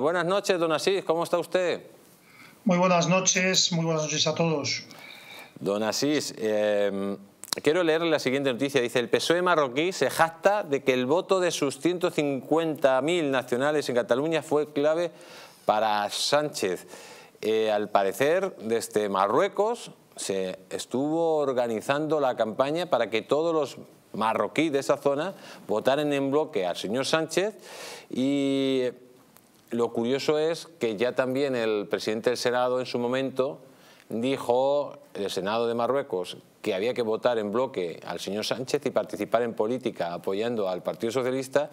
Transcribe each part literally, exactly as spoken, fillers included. Buenas noches, don Asís, ¿cómo está usted? Muy buenas noches, muy buenas noches a todos. Don Asís, eh, quiero leerle la siguiente noticia. Dice, el P S O E marroquí se jacta de que el voto de sus ciento cincuenta mil nacionales en Cataluña fue clave para Sánchez. Eh, al parecer, desde Marruecos se estuvo organizando la campaña para que todos los marroquíes de esa zona votaran en bloque al señor Sánchez. Y lo curioso es que ya también el presidente del Senado en su momento dijo, el Senado de Marruecos, que había que votar en bloque al señor Sánchez y participar en política apoyando al Partido Socialista.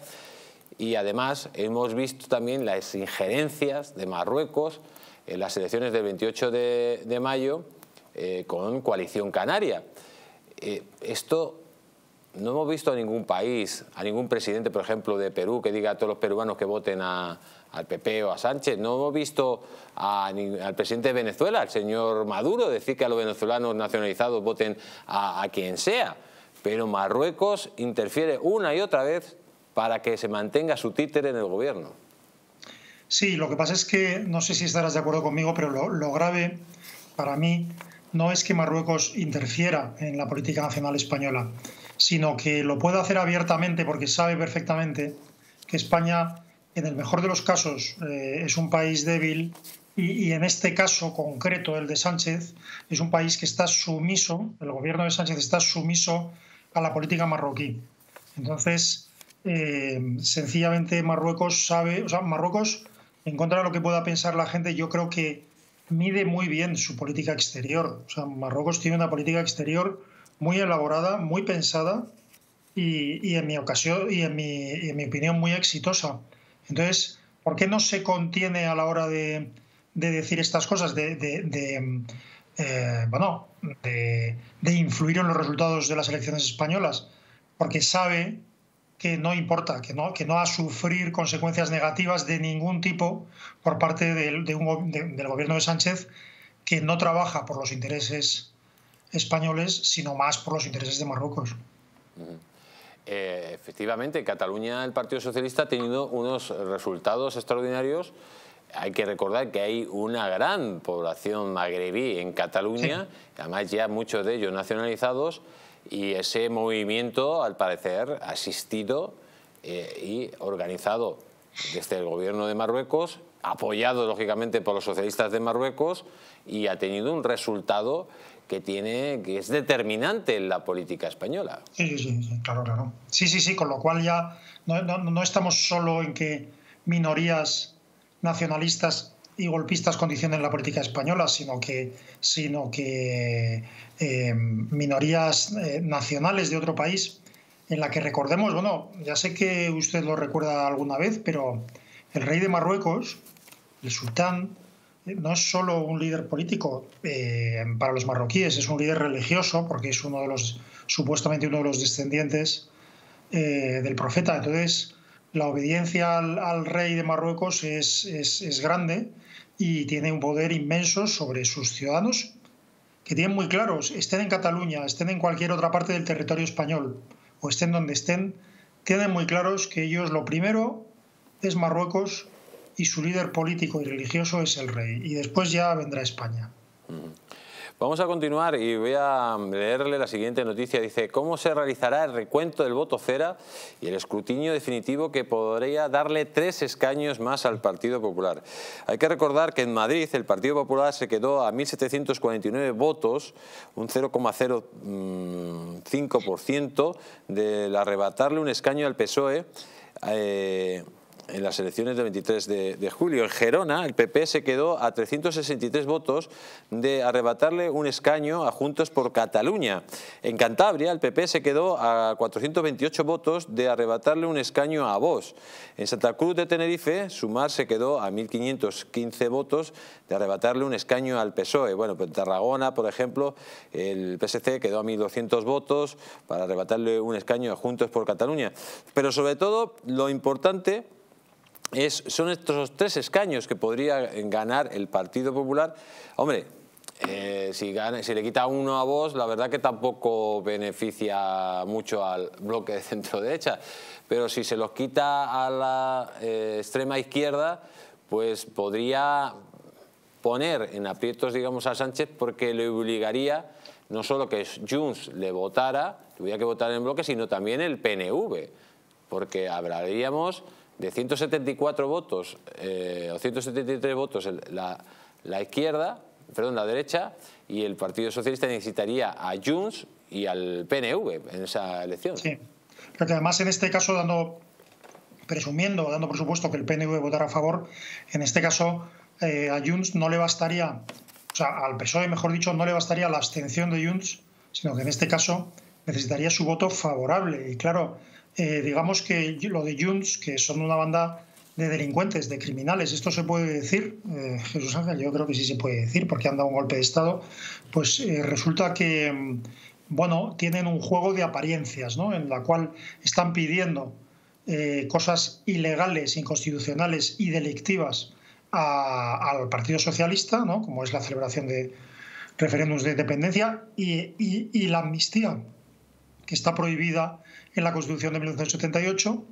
Y además hemos visto también las injerencias de Marruecos en las elecciones del veintiocho de mayo eh, con Coalición Canaria. Eh, esto no hemos visto a ningún país, a ningún presidente, por ejemplo, de Perú, que diga a todos los peruanos que voten a, al P P o a Sánchez. No hemos visto a, al presidente de Venezuela, al señor Maduro, decir que a los venezolanos nacionalizados voten a, a quien sea. Pero Marruecos interfiere una y otra vez para que se mantenga su títere en el gobierno. Sí, lo que pasa es que, no sé si estarás de acuerdo conmigo, pero lo, lo grave para mí no es que Marruecos interfiera en la política nacional española, sino que lo puede hacer abiertamente porque sabe perfectamente que España, en el mejor de los casos, eh, es un país débil y, y en este caso concreto, el de Sánchez, es un país que está sumiso, el gobierno de Sánchez está sumiso a la política marroquí. Entonces, eh, sencillamente Marruecos sabe, o sea, Marruecos, en contra de lo que pueda pensar la gente, yo creo que mide muy bien su política exterior. O sea, Marruecos tiene una política exterior muy elaborada, muy pensada y, y, en, mi ocasión, y en, mi, y en mi opinión muy exitosa. Entonces, ¿por qué no se contiene a la hora de, de decir estas cosas, de, de, de, eh, bueno, de, de influir en los resultados de las elecciones españolas? Porque sabe que no importa, que no, que no va a sufrir consecuencias negativas de ningún tipo por parte de, de un, de, del gobierno de Sánchez, que no trabaja por los intereses españoles, sino más por los intereses de Marruecos. Eh, efectivamente, en Cataluña el Partido Socialista ha tenido unos resultados extraordinarios. Hay que recordar que hay una gran población magrebí en Cataluña, sí. Además ya muchos de ellos nacionalizados, y ese movimiento, al parecer, asistido eh, y organizado desde el gobierno de Marruecos, apoyado lógicamente por los socialistas de Marruecos, y ha tenido un resultado que tiene, que es determinante en la política española. Sí, sí, sí, claro, claro. Sí, sí, sí, con lo cual ya no, no, no estamos solo en que minorías nacionalistas y golpistas condicionen la política española, sino que, sino que eh, minorías eh, nacionales de otro país, en la que recordemos, bueno, ya sé que usted lo recuerda alguna vez, pero el rey de Marruecos, el sultán, no es solo un líder político eh, para los marroquíes, es un líder religioso porque es uno de los, supuestamente uno de los descendientes eh, del profeta. Entonces, la obediencia al, al rey de Marruecos es, es, es grande y tiene un poder inmenso sobre sus ciudadanos, que tienen muy claros, estén en Cataluña, estén en cualquier otra parte del territorio español o estén donde estén, tienen muy claros que ellos lo primero es Marruecos y su líder político y religioso es el rey. Y después ya vendrá España. Vamos a continuar y voy a leerle la siguiente noticia. Dice, ¿cómo se realizará el recuento del voto cera y el escrutinio definitivo que podría darle tres escaños más al Partido Popular? Hay que recordar que en Madrid el Partido Popular se quedó a mil setecientos cuarenta y nueve votos, un cero coma cero cinco por ciento del arrebatarle un escaño al P S O E. Eh, En las elecciones del veintitrés de julio. En Gerona, el P P se quedó a trescientos sesenta y tres votos de arrebatarle un escaño a Juntos por Cataluña. En Cantabria, el P P se quedó a cuatrocientos veintiocho votos de arrebatarle un escaño a Vox. En Santa Cruz de Tenerife, Sumar se quedó a mil quinientos quince votos de arrebatarle un escaño al P S O E. Bueno, en Tarragona, por ejemplo, el P S C quedó a mil doscientos votos para arrebatarle un escaño a Juntos por Cataluña. Pero sobre todo, lo importante Es, son estos tres escaños que podría ganar el Partido Popular. Hombre, eh, si, gana, si le quita uno a Vox, la verdad que tampoco beneficia mucho al bloque de centro derecha. Pero si se los quita a la eh, extrema izquierda, pues podría poner en aprietos, digamos, a Sánchez, porque le obligaría no solo que Junts le votara, tuviera que votar en bloque, sino también el P N V, porque hablaríamos de ciento setenta y cuatro votos eh, o ciento setenta y tres votos la, la izquierda, perdón, la derecha, y el Partido Socialista necesitaría a Junts y al P N V en esa elección. Sí, creo que además en este caso, dando presumiendo, dando por supuesto que el P N V votara a favor, en este caso eh, a Junts no le bastaría, o sea, al P S O E, mejor dicho, no le bastaría la abstención de Junts, sino que en este caso necesitaría su voto favorable. Y claro, eh, digamos que lo de Junts, que son una banda de delincuentes, de criminales, esto se puede decir, eh, Jesús Ángel, yo creo que sí se puede decir, porque han dado un golpe de Estado, pues eh, resulta que, bueno, tienen un juego de apariencias, ¿no?, en la cual están pidiendo eh, cosas ilegales, inconstitucionales y delictivas a, al Partido Socialista, ¿no?, como es la celebración de referéndums de independencia y, y, y la amnistía, que está prohibida en la Constitución de mil novecientos setenta y ocho,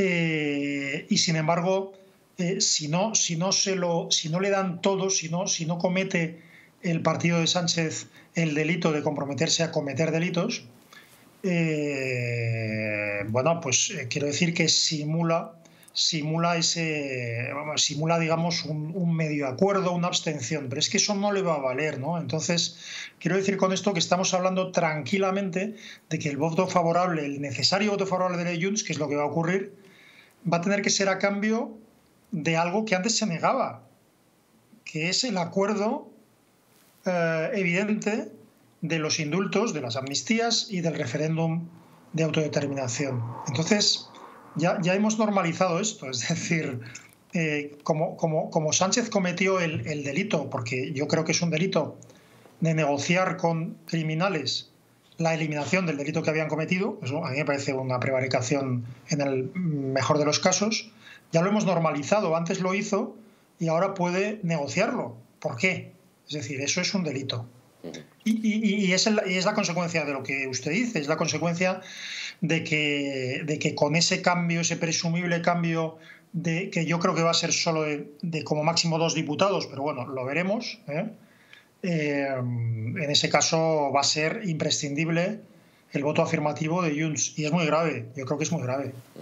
eh, y sin embargo, eh, si, no, si, no se lo, si no le dan todo, si no, si no comete el partido de Sánchez el delito de comprometerse a cometer delitos, eh, bueno, pues eh, quiero decir que simula, simula, ese, simula digamos, un, un medio acuerdo, una abstención, pero es que eso no le va a valer, ¿no? Entonces, quiero decir con esto que estamos hablando tranquilamente de que el voto favorable, el necesario voto favorable de Junts, que es lo que va a ocurrir, va a tener que ser a cambio de algo que antes se negaba, que es el acuerdo eh, evidente de los indultos, de las amnistías y del referéndum de autodeterminación. Entonces, Ya, ya hemos normalizado esto, es decir, eh, como, como, como Sánchez cometió el, el delito, porque yo creo que es un delito de negociar con criminales la eliminación del delito que habían cometido, eso a mí me parece una prevaricación en el mejor de los casos, ya lo hemos normalizado, antes lo hizo y ahora puede negociarlo. ¿Por qué? Es decir, eso es un delito. Y, y, y, es el, y es la consecuencia de lo que usted dice, es la consecuencia de que, de que con ese cambio, ese presumible cambio, de, que yo creo que va a ser solo de, de como máximo dos diputados, pero bueno, lo veremos, ¿eh? Eh, en ese caso va a ser imprescindible el voto afirmativo de Junts, y es muy grave, yo creo que es muy grave.